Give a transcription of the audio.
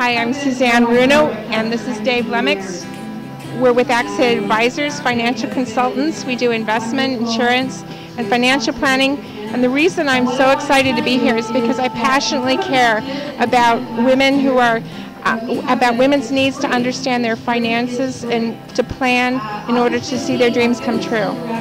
Hi, I'm Suzanne Bruno, and this is Dave Lemmix. We're with AXA Advisors, financial consultants. We do investment, insurance, and financial planning. And the reason I'm so excited to be here is because I passionately care about women who are about women's needs to understand their finances and to plan in order to see their dreams come true.